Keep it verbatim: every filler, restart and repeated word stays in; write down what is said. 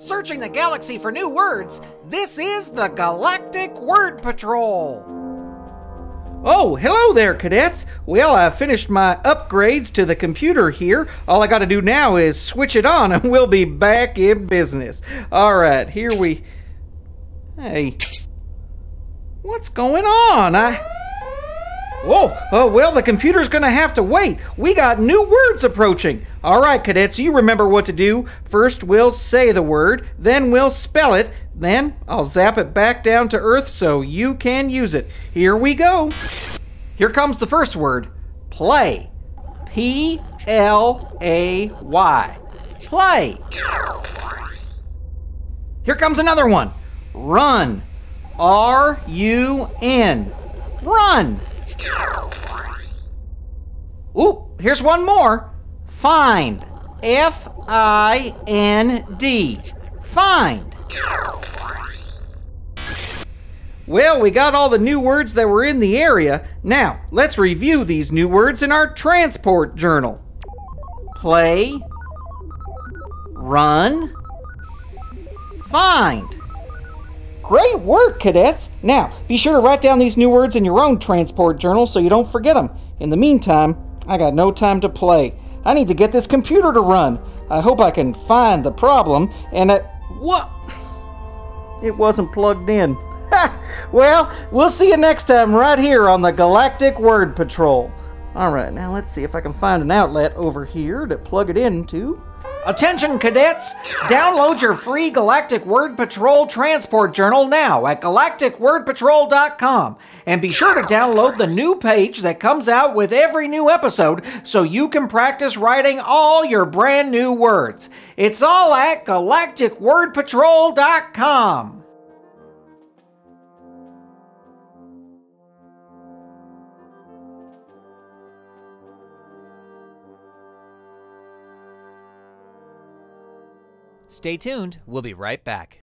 Searching the galaxy for new words, this is the Galactic Word Patrol. Oh, hello there, cadets. Well, I finished my upgrades to the computer here. All I gotta do now is switch it on and we'll be back in business. All right, here we... Hey. What's going on? I... Whoa, oh, well, the computer's gonna have to wait. We got new words approaching. All right, cadets, you remember what to do. First, we'll say the word, then we'll spell it, then I'll zap it back down to Earth so you can use it. Here we go. Here comes the first word, play. P L A Y, play. Here comes another one, run. R U N, run. Ooh, here's one more. Find. F I N D. Find. Well, we got all the new words that were in the area. Now, let's review these new words in our transport journal. Play. Run. Find. Great work, cadets! Now, be sure to write down these new words in your own transport journal so you don't forget them. In the meantime, I got no time to play. I need to get this computer to run. I hope I can find the problem and I... What? It wasn't plugged in. Well, we'll see you next time right here on the Galactic Word Patrol. Alright, now let's see if I can find an outlet over here to plug it into. Attention cadets! Download your free Galactic Word Patrol Transport Journal now at galactic word patrol dot com and be sure to download the new page that comes out with every new episode so you can practice writing all your brand new words. It's all at galactic word patrol dot com. Stay tuned, we'll be right back.